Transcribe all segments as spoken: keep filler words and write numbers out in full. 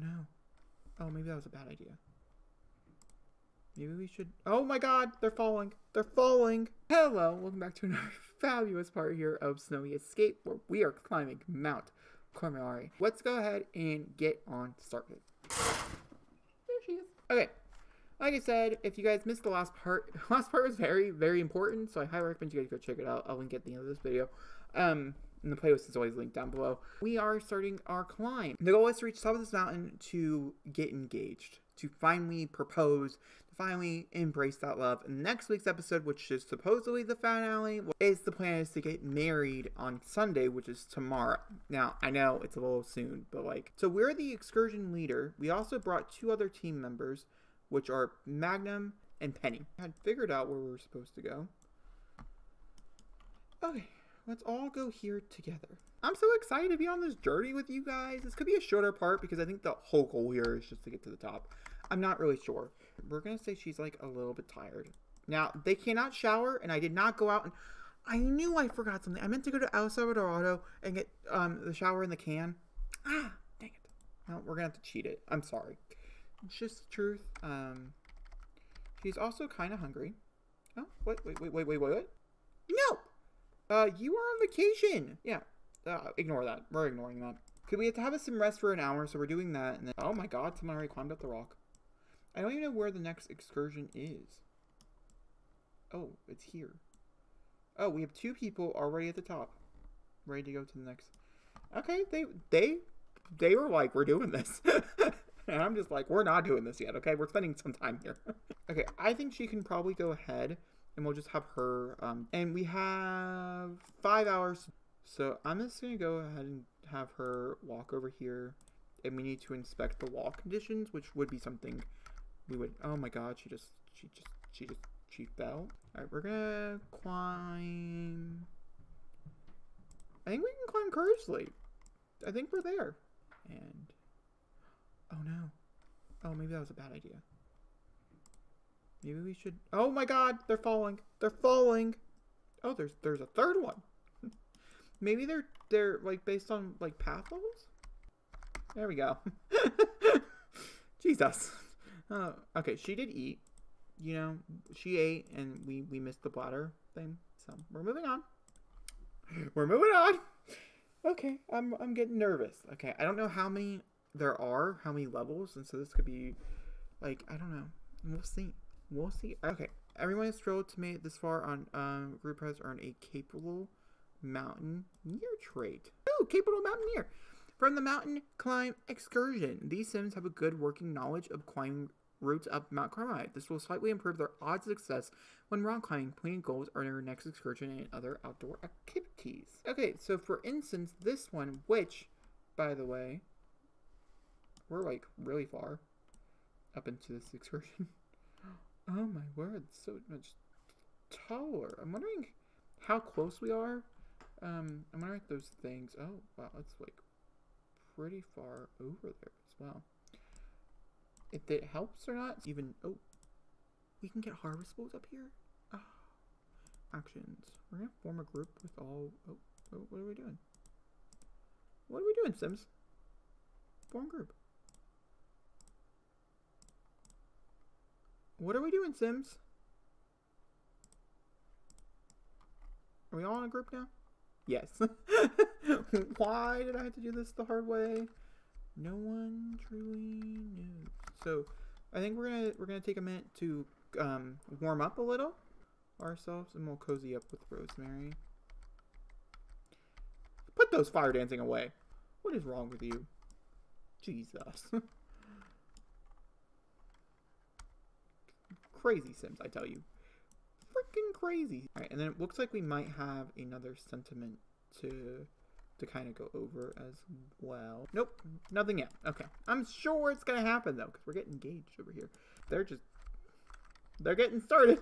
no. Oh, maybe that was a bad idea. Maybe we should... Oh my god! They're falling! They're falling! Hello! Welcome back to another fabulous part here of Snowy Escape, where we are climbing Mount Carmelari. Let's go ahead and get on started. There she is. Okay. Like I said, if you guys missed the last part, last part was very, very important, so I highly recommend you guys go check it out. I'll link it at the end of this video. Um... And the playlist is always linked down below. We are starting our climb. The goal is to reach the top of this mountain to get engaged, to finally propose, to finally embrace that love. And next week's episode, which is supposedly the finale, is the plan is to get married on Sunday, which is tomorrow. Now, I know it's a little soon, but like, so we're the excursion leader. We also brought two other team members, which are Magnum and Penny. I had figured out where we were supposed to go. Okay. Let's all go here together. I'm so excited to be on this journey with you guys. This could be a shorter part because I think the whole goal here is just to get to the top. I'm not really sure. We're gonna say she's like a little bit tired. Now, they cannot shower and I did not go out and I knew I forgot something. I meant to go to El Salvadorado and get um, the shower in the can. Ah, dang it. Well, we're gonna have to cheat it. I'm sorry. It's just the truth. Um, she's also kind of hungry. Oh, wait, wait, wait, wait, wait, wait, wait. No! Uh, you are on vacation. Yeah, uh, ignore that. We're ignoring that. Could we have to have some rest for an hour? So we're doing that. And then, oh my god, someone already climbed up the rock. I don't even know where the next excursion is. Oh, it's here. Oh, we have two people already at the top, ready to go to the next. Okay, they they they were like, we're doing this, and I'm just like, we're not doing this yet. Okay, we're spending some time here. Okay, I think she can probably go ahead. And we'll just have her, um, and we have five hours. So I'm just gonna go ahead and have her walk over here. And we need to inspect the wall conditions, which would be something we would, oh my God, she just, she just, she just, she fell. All right, we're gonna climb. I think we can climb courageously. I think we're there. And, oh no. Oh, maybe that was a bad idea. Maybe we should... Oh my god! They're falling! They're falling! Oh, there's there's a third one! Maybe they're, they're like, based on, like, path levels? There we go. Jesus. Oh, okay, she did eat. You know, she ate, and we, we missed the bladder thing. So, we're moving on. We're moving on! Okay, I'm, I'm getting nervous. Okay, I don't know how many there are, how many levels, and so this could be, like, I don't know. We'll see. We'll see. Okay, everyone has struggled to make it this far on um, group has earned a capable mountaineer trait. Oh, capable mountaineer! From the mountain climb excursion, these sims have a good working knowledge of climbing routes up Mount Carmide. This will slightly improve their odds of success when rock climbing, planning goals, or their next excursion and other outdoor activities. Okay, so for instance, this one, which, by the way, we're like really far up into this excursion. Oh my word, so much taller. I'm wondering how close we are. Um, I'm wondering if those things... Oh, wow, it's like pretty far over there as well. If it helps or not, it's even... Oh, we can get harvest bowls up here? Oh. Actions. We're going to form a group with all... Oh, oh, what are we doing? What are we doing, Sims? Form group. What are we doing, Sims? Are we all in a group now? Yes. Why did I have to do this the hard way? No one truly knew. So, I think we're gonna we're gonna take a minute to um, warm up a little ourselves, and we'll cozy up with Rosemary. Put those fire dancing away. What is wrong with you? Jesus. Crazy Sims, I tell you. Freaking crazy. All right, and then it looks like we might have another sentiment to to kind of go over as well. Nope, nothing yet. Okay, I'm sure it's going to happen, though, because we're getting engaged over here. They're just... They're getting started.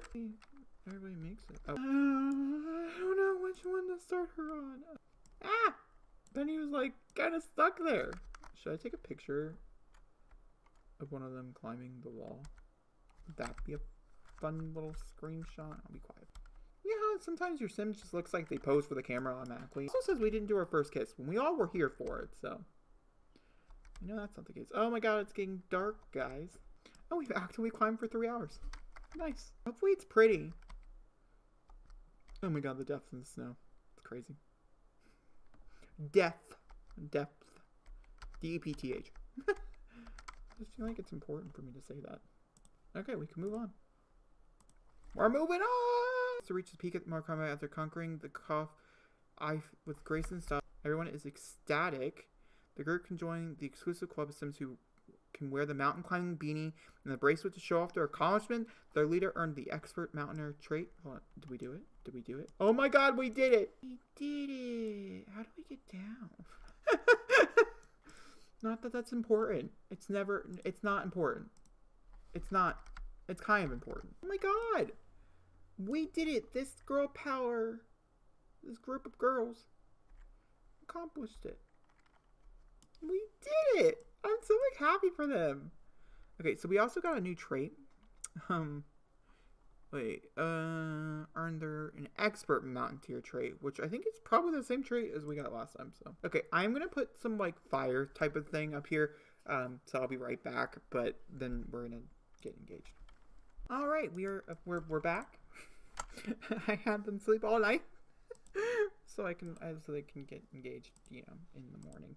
Everybody makes it. Oh. Uh, I don't know which one to start her on. Ah! Benny was, like, kind of stuck there. Should I take a picture of one of them climbing the wall? That'd be a fun little screenshot. I'll be quiet. Yeah, sometimes your Sims just looks like they pose for the camera automatically. It also says we didn't do our first kiss when we all were here for it, so. No, that's not the case. Oh my god, it's getting dark, guys. Oh, we've actually climbed for three hours. Nice. Hopefully it's pretty. Oh my god, the depth in the snow. It's crazy. Depth. Depth. D E P T H. I just feel like it's important for me to say that. Okay, we can move on. We're moving on! To reach the peak at Mount Carmide after conquering the cough I with grace and style. Everyone is ecstatic. The group can join the exclusive club of Sims who can wear the mountain climbing beanie and the bracelet to show off their accomplishment. Their leader earned the expert mountaineer trait. Hold on. Did we do it? Did we do it? Oh my god, we did it! We did it! How do we get down? Not that that's important. It's never... It's not important. It's not... It's kind of important. Oh my god! We did it! This girl power... This group of girls... accomplished it. We did it! I'm so like happy for them. Okay, so we also got a new trait. Um, wait, uh, earned their an expert mountain tier trait, which I think it's probably the same trait as we got last time. So okay, I'm gonna put some like fire type of thing up here. Um, so I'll be right back. But then we're gonna get engaged. All right, we are we're we're back. I had them sleep all night, so I can so they can get engaged, you know, in the morning.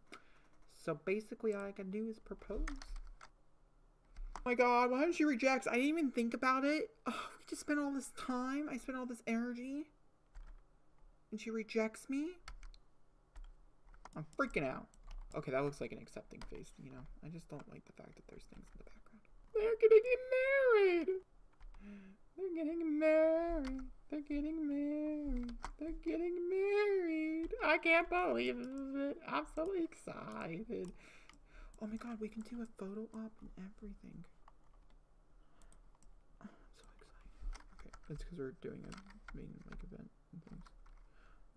So basically all I can do is propose. Oh my god, why did she reject? I didn't even think about it. Oh, we just spent all this time. I spent all this energy. And she rejects me? I'm freaking out. Okay, that looks like an accepting face, you know. I just don't like the fact that there's things in the background. They're gonna get married! They're getting married. They're getting married. They're getting married. I can't believe it. I'm so excited. Oh my god, we can do a photo op and everything. Oh, I'm so excited. Okay, that's because we're doing a main like event and things.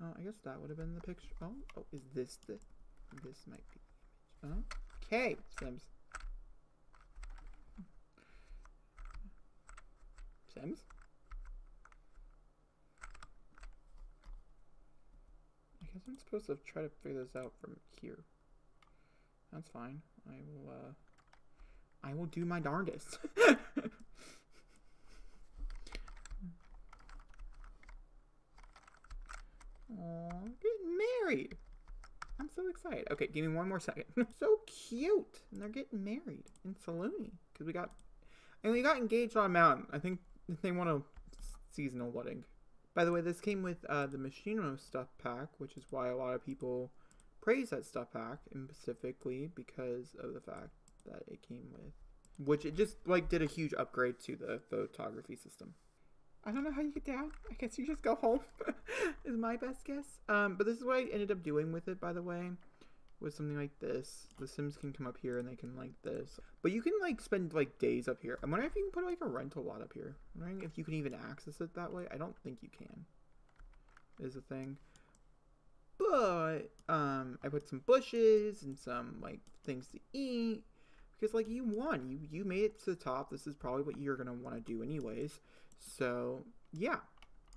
Oh, I guess that would have been the picture. Oh, oh, is this the? This might be the image. Okay, Sims. Sims? I guess I'm supposed to try to figure this out from here. That's fine. I will, uh... I will do my darndest. Aww, getting married! I'm so excited. Okay, give me one more second. So cute! And they're getting married in Saluni. Because we got... And we got engaged on a mountain. I think... They want a seasonal wedding. By the way, this came with uh, the Machinimo stuff pack, which is why a lot of people praise that stuff pack, and specifically because of the fact that it came with, which it just like did a huge upgrade to the photography system. I don't know how you get down. I guess you just go home is my best guess. Um, but this is what I ended up doing with it, by the way. With something like this, the Sims can come up here and they can like this, but you can like spend like days up here. I'm wondering if you can put like a rental lot up here. I'm wondering if you can even access it that way. I don't think you can, is a thing, but um, I put some bushes and some like things to eat because like you won, you you made it to the top. This is probably what you're gonna want to do anyways. So yeah,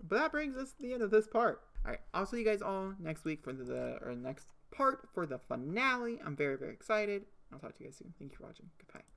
but that brings us to the end of this part. All right, I'll see you guys all next week for the or next. part for the finale. I'm very, very excited. I'll talk to you guys soon. Thank you for watching. Goodbye.